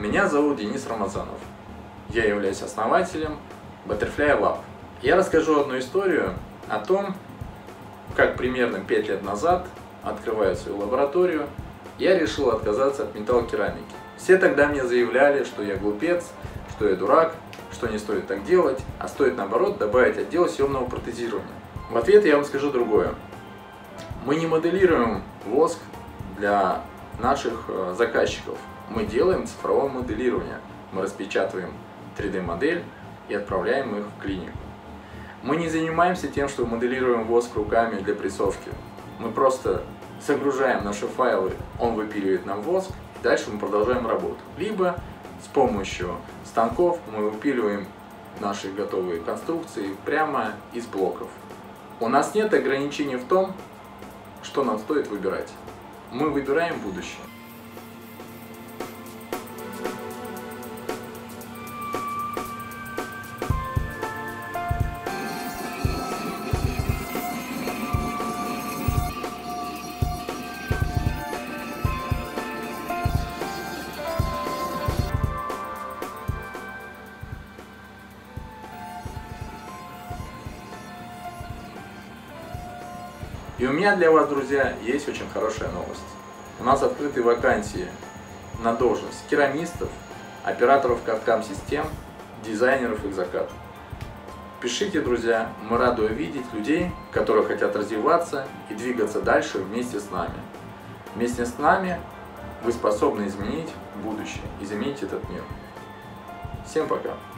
Меня зовут Денис Рамазанов. Я являюсь основателем Butterfly Lab. Я расскажу одну историю о том, как примерно 5 лет назад, открывая свою лабораторию, я решил отказаться от металлокерамики. Все тогда мне заявляли, что я глупец, что я дурак, что не стоит так делать, а стоит наоборот добавить отдел съемного протезирования. В ответ я вам скажу другое. Мы не моделируем воск для наших заказчиков. Мы делаем цифровое моделирование. Мы распечатываем 3D-модель и отправляем их в клинику. Мы не занимаемся тем, что моделируем воск руками для прессовки. Мы просто загружаем наши файлы, он выпиливает нам воск, и дальше мы продолжаем работу. Либо с помощью станков мы выпиливаем наши готовые конструкции прямо из блоков. У нас нет ограничений в том, что нам стоит выбирать. Мы выбираем будущее. И у меня для вас, друзья, есть очень хорошая новость. У нас открыты вакансии на должность керамистов, операторов CAD/CAM систем, дизайнеров exocad. Пишите, друзья, мы рады видеть людей, которые хотят развиваться и двигаться дальше вместе с нами. Вместе с нами вы способны изменить будущее, изменить этот мир. Всем пока!